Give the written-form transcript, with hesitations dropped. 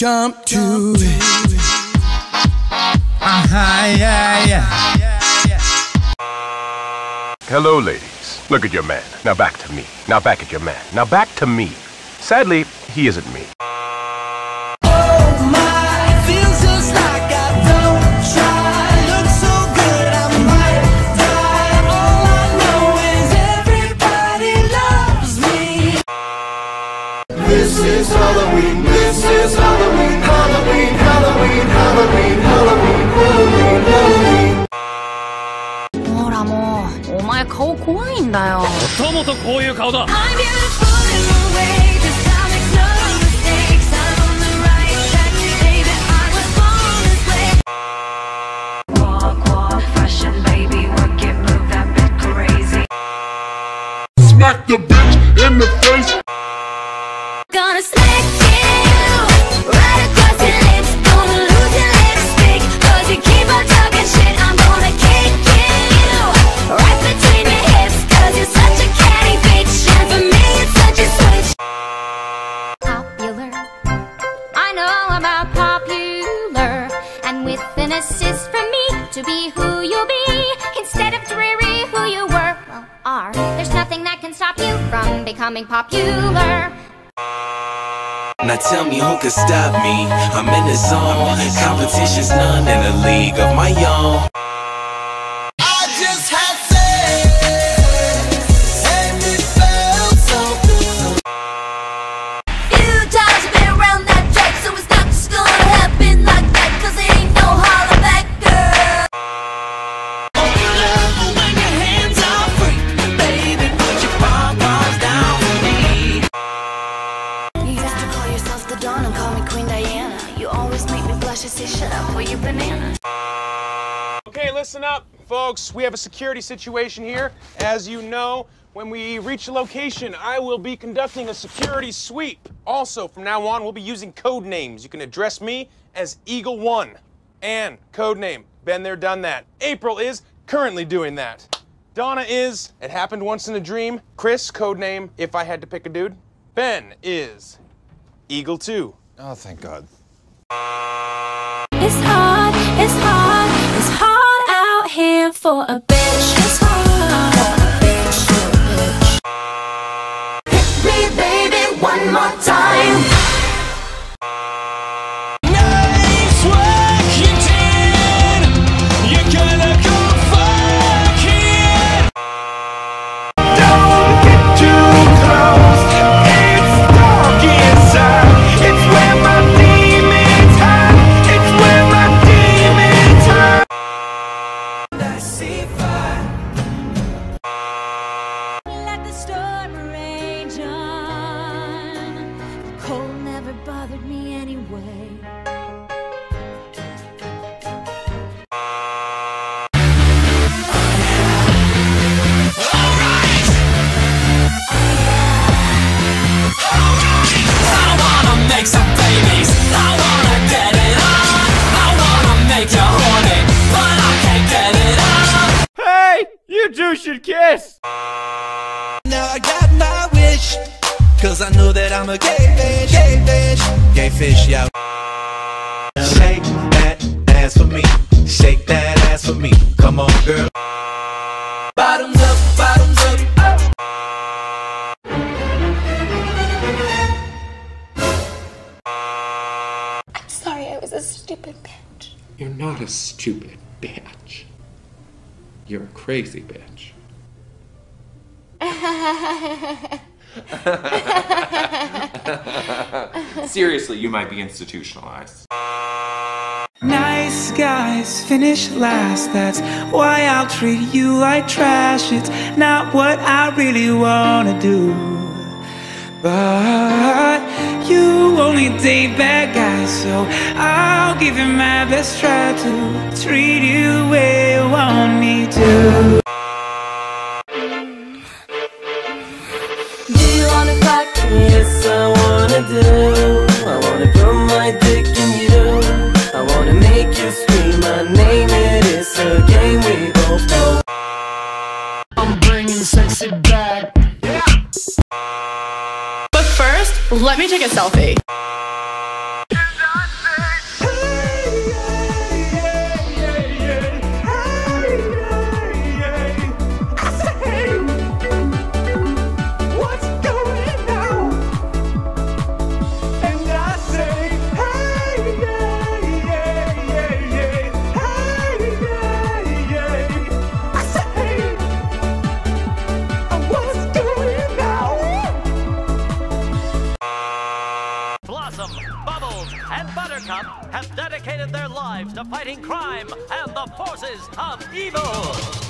Jump to it. Yeah, yeah. Hello, ladies. Look at your man. Now back to me. Now back at your man. Now back to me. Sadly, he isn't me. This is Halloween, this is Halloween, Halloween, Halloween, Halloween, Halloween, Halloween, Halloween. Mora, mo, omae kao kowai in da yo. Motomoto kouu iu kao da. I'm beautiful in my way, 'cause I make no mistakes. I'm on the right track, baby, I was born this way. Walk, walk, fashion, baby, work it, move that bit crazy. Smack the bitch in the face. Gonna smack you right across your lips. Gonna lose your lipstick, 'cause you keep on talking shit. I'm gonna kick you right between your hips, 'cause you're such a catty bitch. And for me it's such a switch. Popular, I know about popular. And with an assist from me to be who you'll be, instead of dreary who you were, well, are. There's nothing that can stop you from becoming popular. Now tell me who could stop me, I'm in the zone. Competition's none in a league of my own. I just had sex and it felt so good. Few times I've been around that track, so it's not just gonna happen like that, 'cause it ain't no holla back, girl. Open up when your hands are free, baby, put your pom-poms down for me. The dawn and call me Queen Diana. You always make me blush and say shut up or you banana. Okay, listen up, folks. We have a security situation here. As you know, when we reach a location, I will be conducting a security sweep. Also, from now on, we'll be using code names. You can address me as Eagle One. And code name, been there, done that. April is currently doing that. Donna is, it happened once in a dream. Chris, code name, if I had to pick a dude. Ben is Eagle 2. Oh, thank God. It's hard, it's hard, it's hard out here for a bitch. It's hard for a bitch, Hit me, baby, one more time. Nice work you did. You're gonna go fuck it. Don't get too close. Should kiss. Now I got my wish, 'cause I know that I'm a gay fish, gay fish, gay fish, yo. Shake that ass for me, shake that ass for me, come on girl. Bottoms up, bottoms up, up. I'm sorry, I was a stupid bitch. You're not a stupid bitch. You're a crazy bitch. Seriously, you might be institutionalized. Nice guys finish last, that's why I'll treat you like trash. It's not what I really wanna do, but you only date bad guys, so I'll give you my best try to treat you the way you want me to. Yes, I wanna do. I wanna put my dick in you. I wanna make you scream my name. It is a game we both know. I'm bringing sexy back. Yeah. But first, let me take a selfie. Cup have dedicated their lives to fighting crime and the forces of evil.